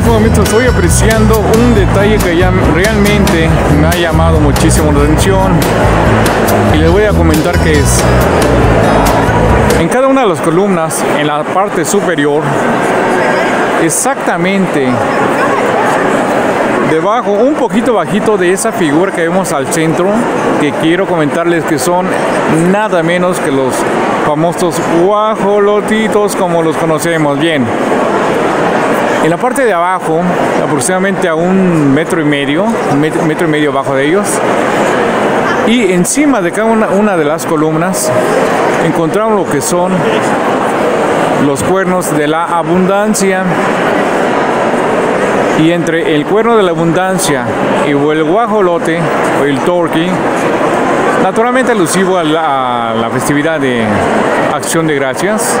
mismo momento estoy apreciando un detalle que ya realmente me ha llamado muchísimo la atención y les voy a comentar qué es. En cada una de las columnas, en la parte superior, exactamente debajo, un poquito bajito de esa figura que vemos al centro, que quiero comentarles que son nada menos que los famosos guajolotitos como los conocemos bien. En la parte de abajo, aproximadamente a un metro y medio abajo de ellos, y encima de cada una de las columnas, encontramos lo que son los cuernos de la abundancia. Y entre el cuerno de la abundancia y el guajolote, o el turkey, naturalmente alusivo a la festividad de Acción de Gracias,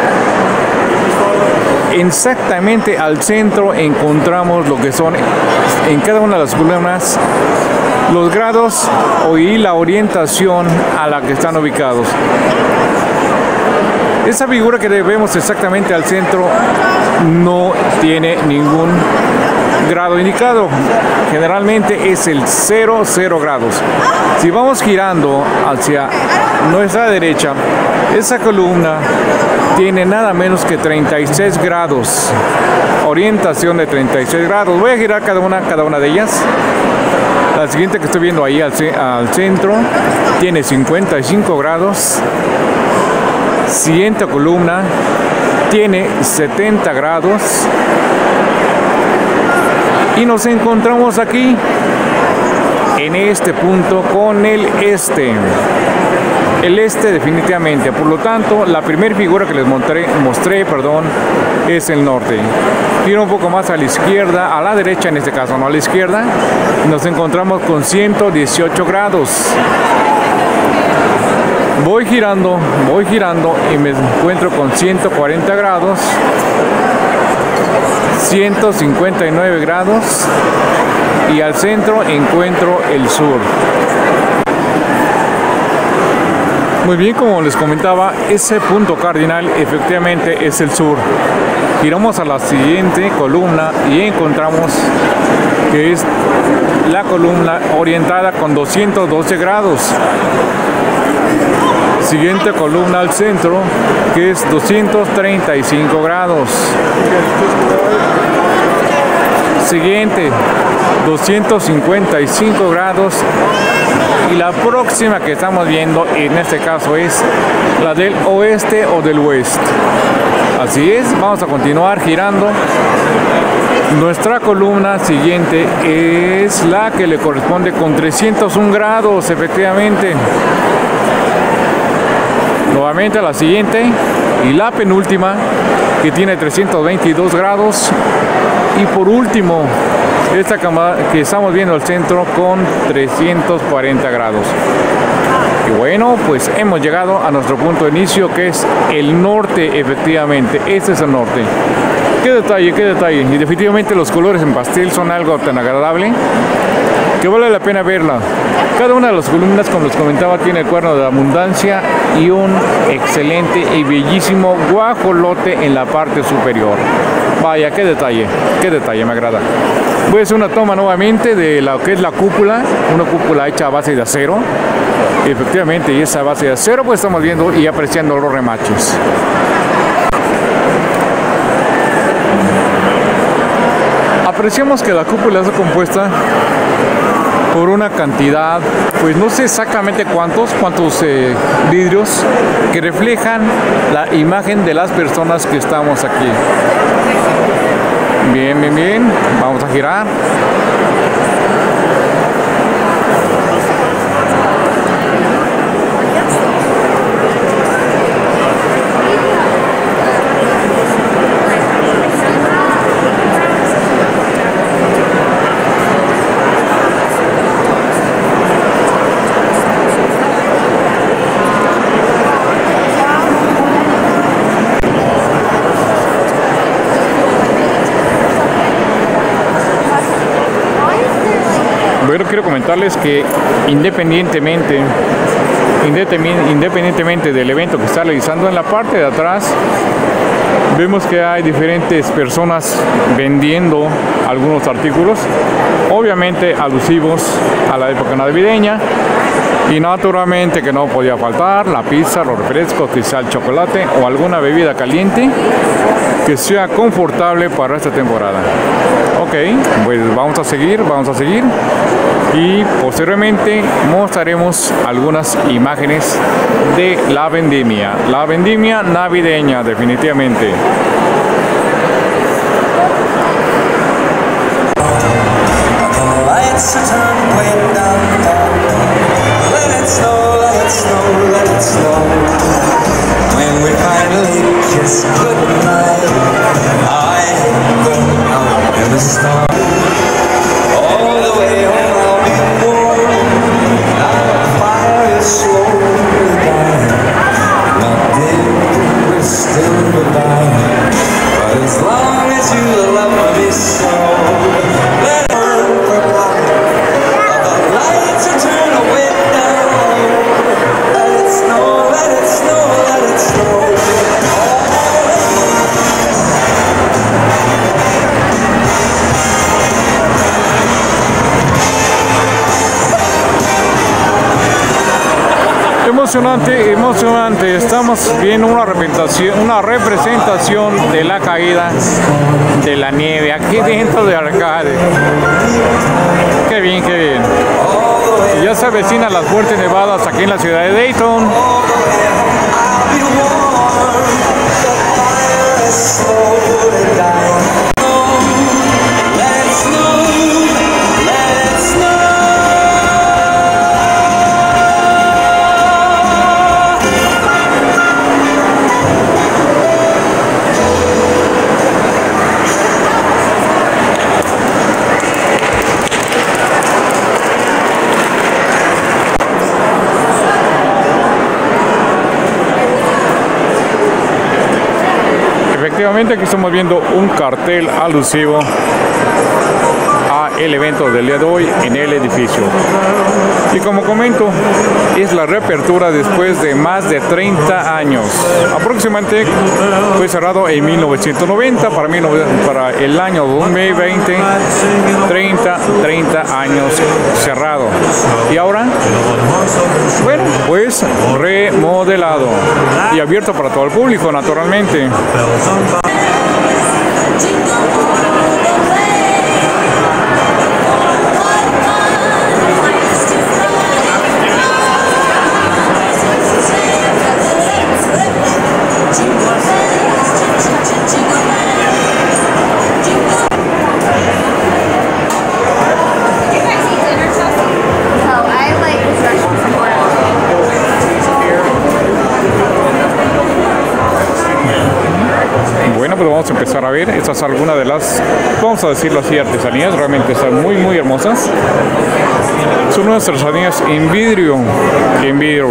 exactamente al centro encontramos lo que son, en cada una de las columnas, los grados y la orientación a la que están ubicados. Esa figura que vemos exactamente al centro no tiene ningún grado indicado, generalmente es el 0,0 grados. Si vamos girando hacia nuestra derecha, esa columna tiene nada menos que 36 grados, orientación de 36 grados. Voy a girar cada una de ellas. La siguiente que estoy viendo ahí al centro tiene 55 grados. Siguiente columna tiene 70 grados. Y nos encontramos aquí, en este punto, con el este. El este definitivamente. Por lo tanto, la primera figura que les mostré, es el norte. Tiro un poco más a la izquierda, a la derecha en este caso, no a la izquierda. Nos encontramos con 118 grados. Voy girando y me encuentro con 140 grados. 159 grados y al centro encuentro el sur. Muy bien, como les comentaba, ese punto cardinal efectivamente es el sur. Giramos a la siguiente columna y encontramos que es la columna orientada con 212 grados. Siguiente columna al centro, que es 235 grados. Siguiente, 255 grados. Y la próxima que estamos viendo, en este caso, es la del oeste o del oeste. Así es, vamos a continuar girando. Nuestra columna siguiente es la que le corresponde con 301 grados, efectivamente. Nuevamente la siguiente y la penúltima, que tiene 322 grados. Y por último, esta cámara que estamos viendo al centro con 340 grados. Y bueno, pues hemos llegado a nuestro punto de inicio, que es el norte, efectivamente. Este es el norte. ¡Qué detalle, qué detalle! Y definitivamente los colores en pastel son algo tan agradable que vale la pena verla. Cada una de las columnas, como les comentaba, tiene el cuerno de la abundancia y un excelente y bellísimo guajolote en la parte superior. Vaya, qué detalle, me agrada. Voy a hacer una toma nuevamente de lo que es la cúpula, una cúpula hecha a base de acero. Efectivamente, y esa base de acero pues estamos viendo y apreciando los remaches. Apreciamos que la cúpula está compuesta por una cantidad, pues no sé exactamente cuántos vidrios que reflejan la imagen de las personas que estamos aquí. Bien, bien, bien. Vamos a girar. Pero quiero comentarles que independientemente del evento que está realizando, en la parte de atrás Vemos que hay diferentes personas vendiendo algunos artículos, obviamente alusivos a la época navideña, y naturalmente que no podía faltar la pizza, los refrescos, quizá el chocolate o alguna bebida caliente que sea confortable para esta temporada. Ok, pues vamos a seguir y posteriormente mostraremos algunas imágenes de la vendimia navideña, definitivamente. Emocionante, emocionante. Estamos viendo una representación de la caída de la nieve aquí dentro de Arcade. Qué bien, qué bien. Y ya se avecinan las fuertes nevadas aquí en la ciudad de Dayton. Efectivamente, aquí estamos viendo un cartel alusivo al evento del día de hoy en el edificio. Y como comento, es la reapertura después de más de 30 años. Aproximadamente fue cerrado en 1990, para el año 2020, 30 años cerrado. Y ahora, bueno, pues remodelado y abierto para todo el público, naturalmente. Vamos a empezar a ver, estas son algunas de las, vamos a decirlo así, artesanías, realmente están muy muy hermosas. Son unas artesanías en vidrio, en vidrio.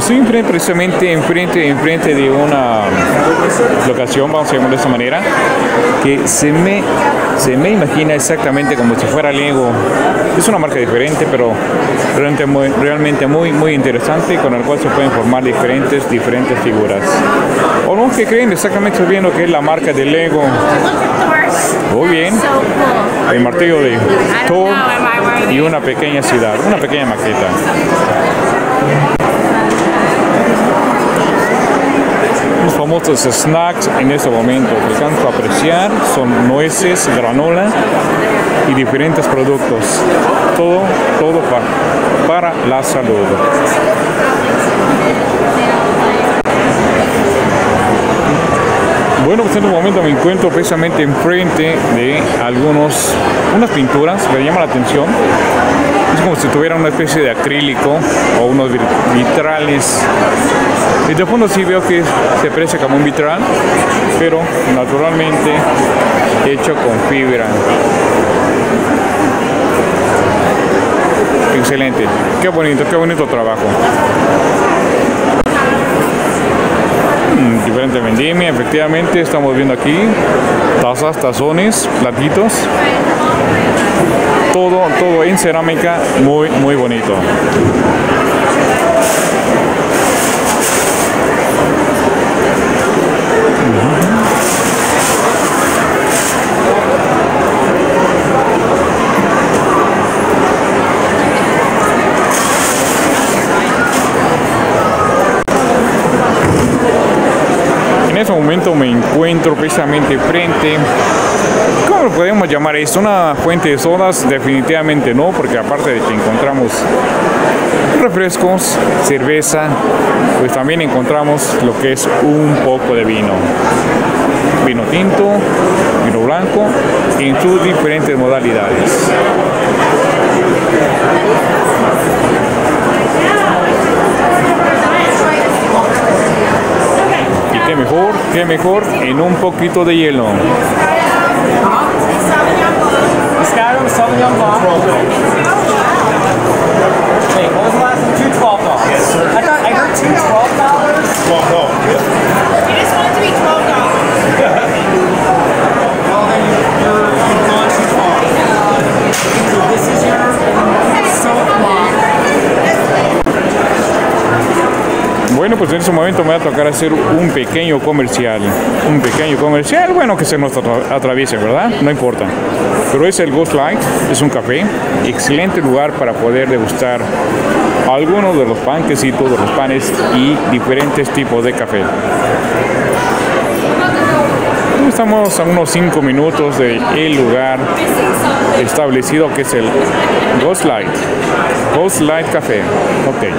Siempre precisamente enfrente de una locación, vamos a llamarlo de esta manera, que se me imagina exactamente como si fuera Lego. Es una marca diferente, pero realmente muy interesante, con el cual se pueden formar diferentes figuras. ¿O no? ¿Qué creen? Exactamente bien lo que es la marca de Lego. Muy bien. El martillo de Thor y una pequeña ciudad, una pequeña maqueta. Los famosos snacks en este momento que alcanzo a apreciar son nueces, granola y diferentes productos. Todo para la salud. Bueno, en este momento me encuentro precisamente enfrente de unas pinturas que me llaman la atención. Es como si tuviera una especie de acrílico o unos vitrales. Desde el fondo sí veo que se parece como un vitral, pero naturalmente hecho con fibra. Excelente, qué bonito trabajo. Diferente vendimia, efectivamente estamos viendo aquí tazas, tazones, platitos, todo en cerámica, muy bonito. En este momento me encuentro precisamente frente, ¿cómo lo podemos llamar esto? ¿Una fuente de sodas? Definitivamente no, porque aparte de que encontramos refrescos, cerveza, pues también encontramos lo que es un poco de vino. Vino tinto, vino blanco, en sus diferentes modalidades. Qué mejor en un poquito de hielo. Bueno, pues en este momento me va a tocar hacer un pequeño comercial. Bueno, que se nos atraviese, ¿verdad? No importa. Pero es el Ghost Light, es un café. Excelente lugar para poder degustar algunos de los panquecitos, de los panes y diferentes tipos de café. Estamos a unos 5 minutos del lugar establecido que es el Ghost Light. Ghost Light Café. Ok.